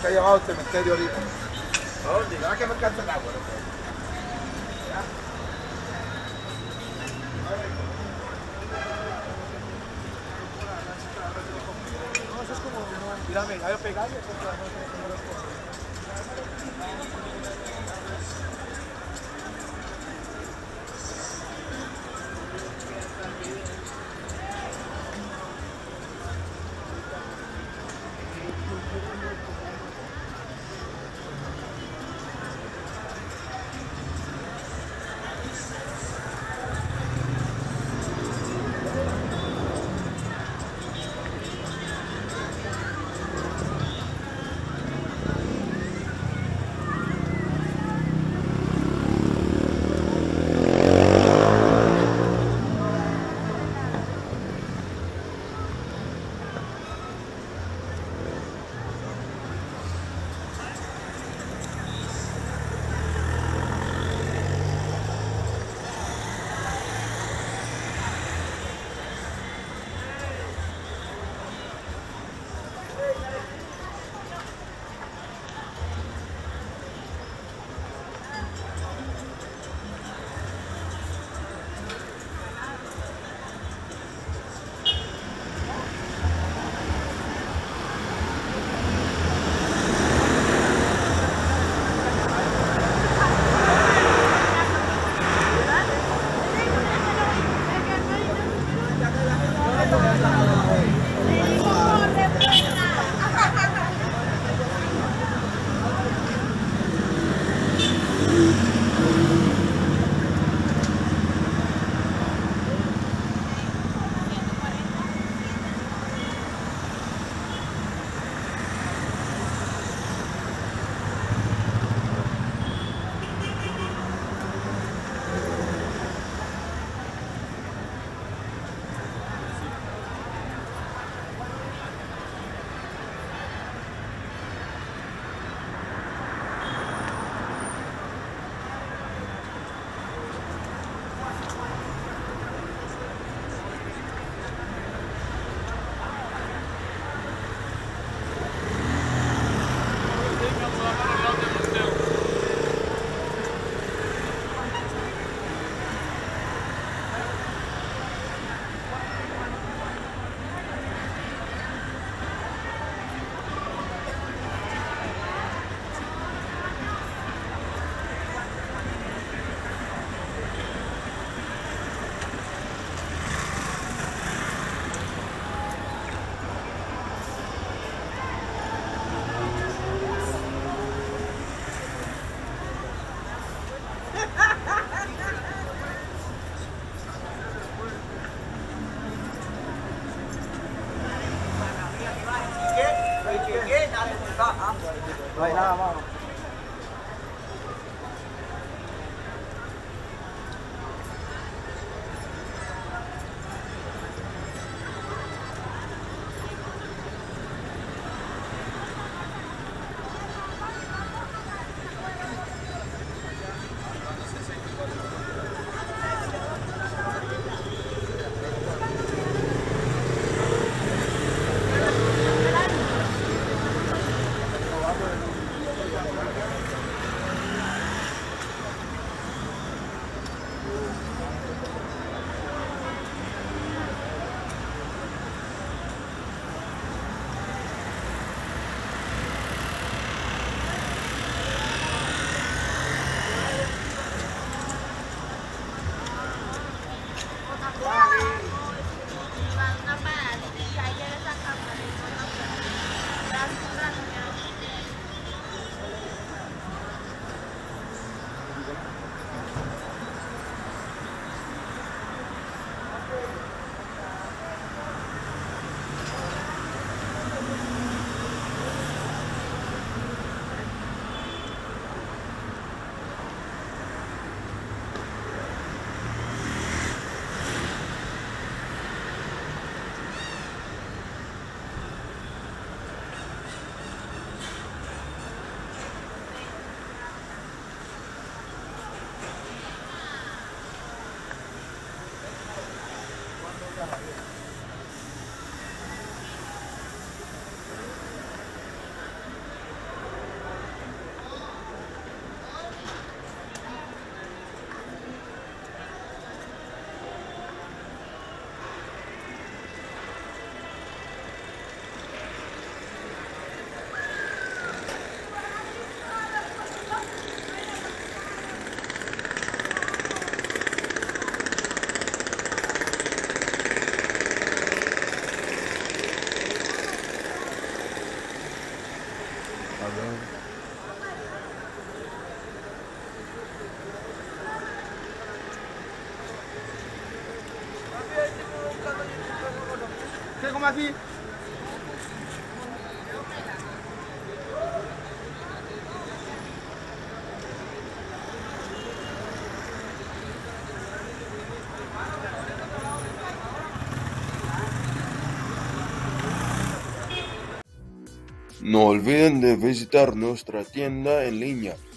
Ha llegado al cementerio ahorita. ¿A dónde? La verdad que me encanta el agua. No, eso es como... Mírame, hay que pegarle. No hay nada más. ¿Cómo así? No olviden de visitar nuestra tienda en línea.